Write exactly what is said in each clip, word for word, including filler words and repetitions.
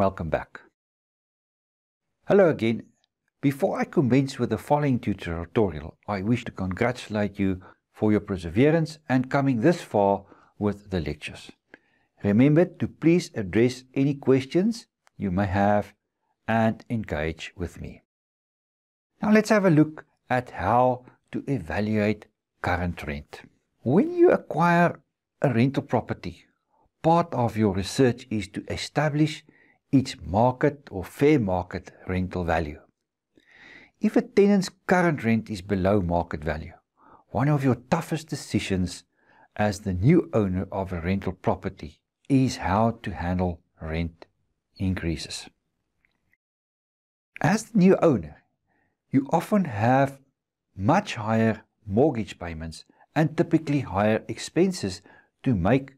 Welcome back. Hello again. Before I commence with the following tutorial, I wish to congratulate you for your perseverance and coming this far with the lectures. Remember to please address any questions you may have and engage with me. Now let's have a look at how to evaluate current rent. When you acquire a rental property, part of your research is to establish its market or fair market rental value. If a tenant's current rent is below market value, one of your toughest decisions as the new owner of a rental property is how to handle rent increases. As the new owner, you often have much higher mortgage payments and typically higher expenses to make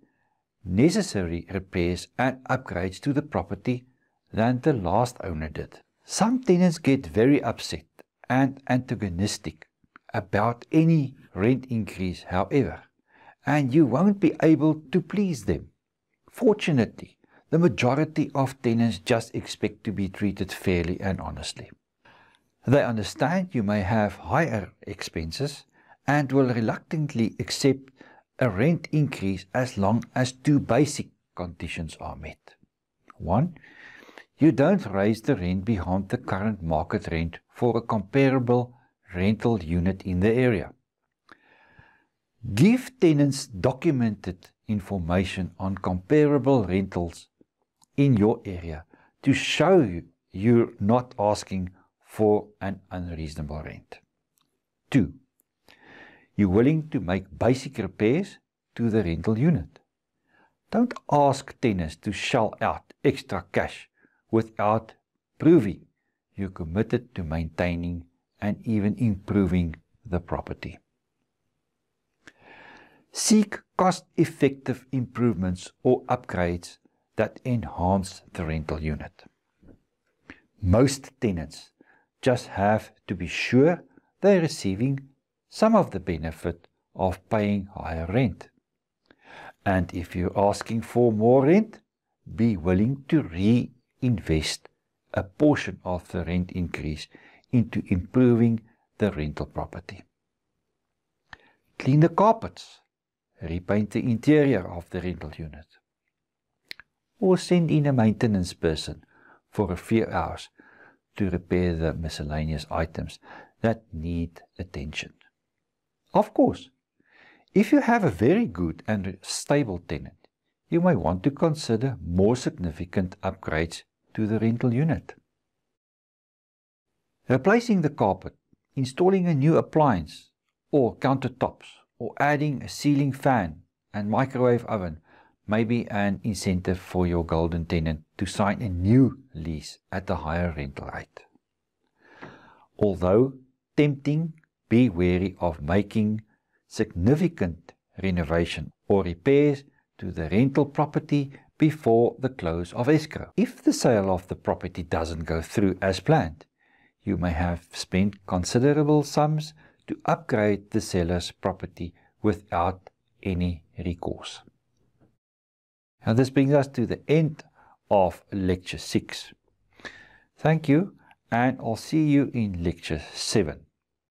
necessary repairs and upgrades to the property than the last owner did. Some tenants get very upset and antagonistic about any rent increase, however, and you won't be able to please them. Fortunately, the majority of tenants just expect to be treated fairly and honestly. They understand you may have higher expenses and will reluctantly accept a rent increase as long as two basic conditions are met. One, you don't raise the rent beyond the current market rent for a comparable rental unit in the area. Give tenants documented information on comparable rentals in your area to show you you're not asking for an unreasonable rent. Two, you're willing to make basic repairs to the rental unit. Don't ask tenants to shell out extra cash without proving you're committed to maintaining and even improving the property. Seek cost-effective improvements or upgrades that enhance the rental unit. Most tenants just have to be sure they're receiving some of the benefit of paying higher rent. And if you're asking for more rent, be willing to reinvest a portion of the rent increase into improving the rental property. Clean the carpets, repaint the interior of the rental unit, or send in a maintenance person for a few hours to repair the miscellaneous items that need attention. Of course, if you have a very good and stable tenant, you may want to consider more significant upgrades to the rental unit. Replacing the carpet, installing a new appliance or countertops, or adding a ceiling fan and microwave oven may be an incentive for your golden tenant to sign a new lease at a higher rental rate. Although tempting, be wary of making significant renovation or repairs to the rental property before the close of escrow. If the sale of the property doesn't go through as planned, you may have spent considerable sums to upgrade the seller's property without any recourse. Now this brings us to the end of lecture six. Thank you, and I'll see you in lecture seven.